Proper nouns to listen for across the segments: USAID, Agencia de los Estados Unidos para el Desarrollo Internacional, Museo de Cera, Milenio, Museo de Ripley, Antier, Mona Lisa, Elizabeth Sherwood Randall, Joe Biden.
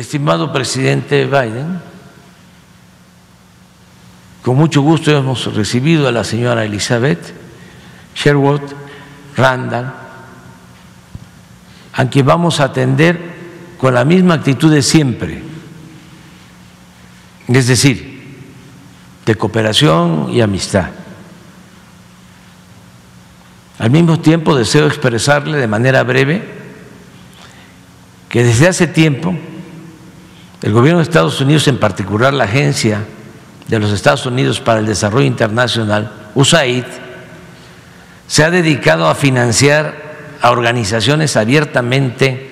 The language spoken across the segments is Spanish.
Estimado presidente Biden, con mucho gusto hemos recibido a la señora Elizabeth Sherwood Randall, a quien vamos a atender con la misma actitud de siempre, es decir, de cooperación y amistad. Al mismo tiempo, deseo expresarle de manera breve que desde hace tiempo el gobierno de Estados Unidos, en particular la Agencia de los Estados Unidos para el Desarrollo Internacional, USAID, se ha dedicado a financiar a organizaciones abiertamente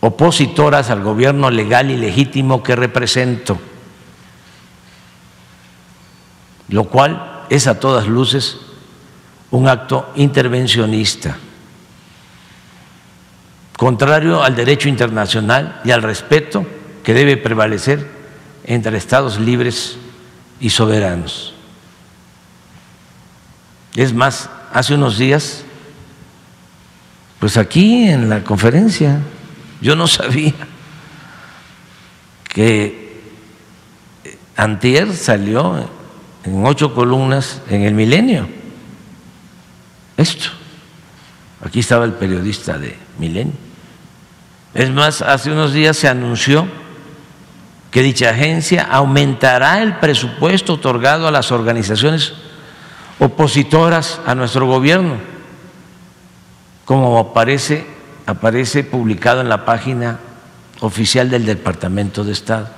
opositoras al gobierno legal y legítimo que represento, lo cual es a todas luces un acto intervencionista, contrario al derecho internacional y al respeto que debe prevalecer entre estados libres y soberanos. Es más, hace unos días, pues aquí en la conferencia, yo no sabía que Antier salió en 8 columnas en el Milenio. Esto, aquí estaba el periodista de Milenio. Es más, hace unos días se anunció que dicha agencia aumentará el presupuesto otorgado a las organizaciones opositoras a nuestro gobierno, como aparece publicado en la página oficial del Departamento de Estado.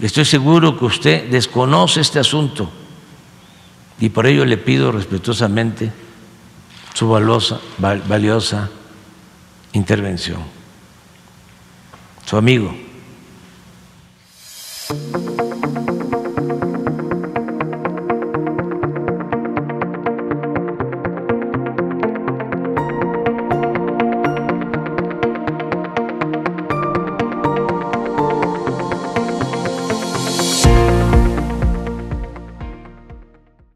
Estoy seguro que usted desconoce este asunto y por ello le pido respetuosamente su valiosa intervención. Su amigo.